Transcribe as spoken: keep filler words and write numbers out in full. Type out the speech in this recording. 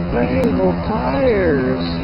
Bengal tires.